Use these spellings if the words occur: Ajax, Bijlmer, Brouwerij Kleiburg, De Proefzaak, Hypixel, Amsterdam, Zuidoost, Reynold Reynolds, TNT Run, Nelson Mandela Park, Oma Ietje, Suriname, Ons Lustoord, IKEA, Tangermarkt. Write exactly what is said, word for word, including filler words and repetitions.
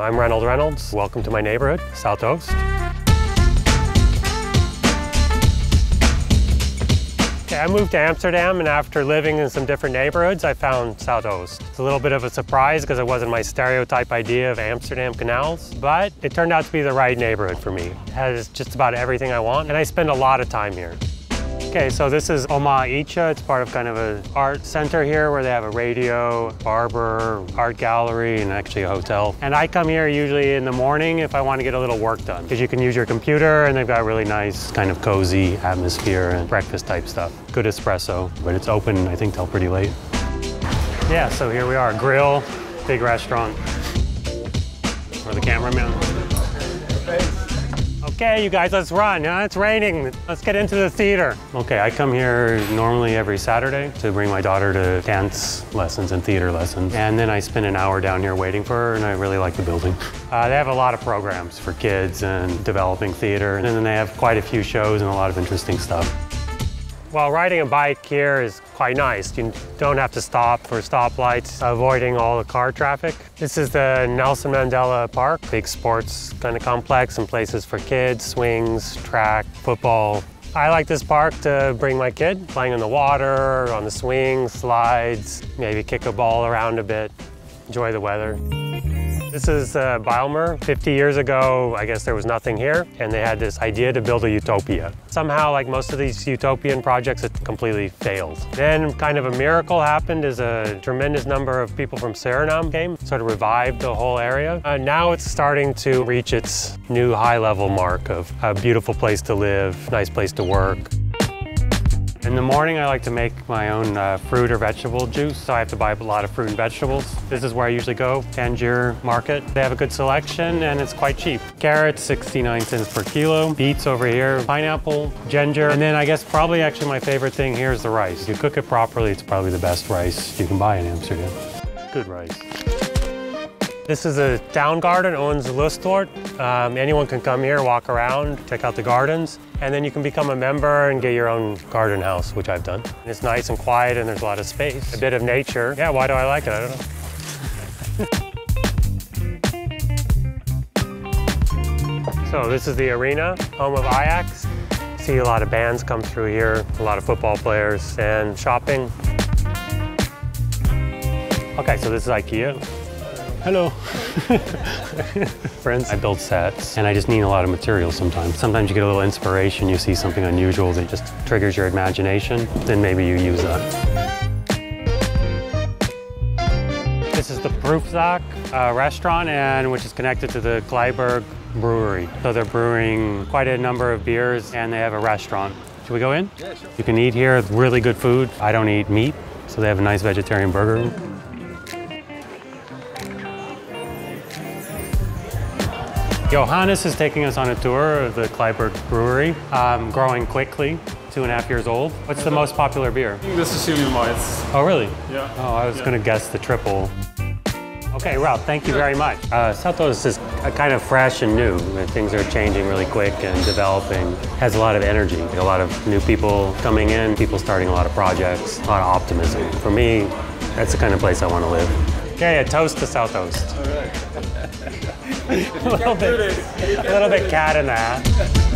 I'm Reynold Reynolds. Welcome to my neighborhood, Zuidoost. Okay, I moved to Amsterdam, and after living in some different neighborhoods, I found Zuidoost. It's a little bit of a surprise because it wasn't my stereotype idea of Amsterdam canals, but it turned out to be the right neighborhood for me. It has just about everything I want, and I spend a lot of time here. Okay, so this is Oma Ietje. It's part of kind of an art center here where they have a radio, barber, art gallery, and actually a hotel. And I come here usually in the morning if I want to get a little work done, because you can use your computer and they've got really nice kind of cozy atmosphere and breakfast type stuff. Good espresso, but it's open, I think, till pretty late. Yeah, so here we are, grill, big restaurant. For the cameraman. Okay, you guys, let's run. Huh? It's raining. Let's get into the theater. Okay, I come here normally every Saturday to bring my daughter to dance lessons and theater lessons. And then I spend an hour down here waiting for her, and I really like the building. Uh, they have a lot of programs for kids and developing theater, and then they have quite a few shows and a lot of interesting stuff. Well, riding a bike here is quite nice. You don't have to stop for stoplights, avoiding all the car traffic. This is the Nelson Mandela Park, big sports kind of complex and places for kids, swings, track, football. I like this park to bring my kid, playing in the water, on the swings, slides, maybe kick a ball around a bit, enjoy the weather. This is uh, Bijlmer. fifty years ago, I guess there was nothing here, and they had this idea to build a utopia. Somehow, like most of these utopian projects, it completely failed. Then kind of a miracle happened as a tremendous number of people from Suriname came, sort of revived the whole area. Uh, now it's starting to reach its new high-level mark of a beautiful place to live, nice place to work. In the morning, I like to make my own uh, fruit or vegetable juice, so I have to buy a lot of fruit and vegetables. This is where I usually go, Tangier Market. They have a good selection, and it's quite cheap. Carrots, sixty-nine cents per kilo. Beets over here, pineapple, ginger, and then I guess probably actually my favorite thing here is the rice. If you cook it properly, it's probably the best rice you can buy in Amsterdam. Good rice. This is a town garden, Ons Lustoord. Um, anyone can come here, walk around, check out the gardens, and then you can become a member and get your own garden house, which I've done. And it's nice and quiet, and there's a lot of space, a bit of nature. Yeah, why do I like it? I don't know. So this is the arena, home of Ajax. See a lot of bands come through here, a lot of football players, and shopping. Okay, so this is IKEA. Hello. Friends, I build sets, and I just need a lot of material sometimes. Sometimes you get a little inspiration, you see something unusual that just triggers your imagination, then maybe you use that. This is the Proefzaak uh, restaurant, and which is connected to the Kleiburg brewery. So they're brewing quite a number of beers, and they have a restaurant. Should we go in? Yeah, sure. You can eat here, really good food. I don't eat meat, so they have a nice vegetarian burger. Johannes is taking us on a tour of the Kleiburg Brewery, um, growing quickly, two and a half years old. What's the most popular beer? I think the Sicilian Weiss. Oh, really? Yeah. Oh, I was yeah. going to guess the triple. Okay, Ralph, thank you very much. Uh, Zuidoost is kind of fresh and new. Things are changing really quick and developing. Has a lot of energy, a lot of new people coming in, people starting a lot of projects, a lot of optimism. For me, that's the kind of place I want to live. Okay, a toast to Zuidoost. All right. a, little bit, a little bit cat in that.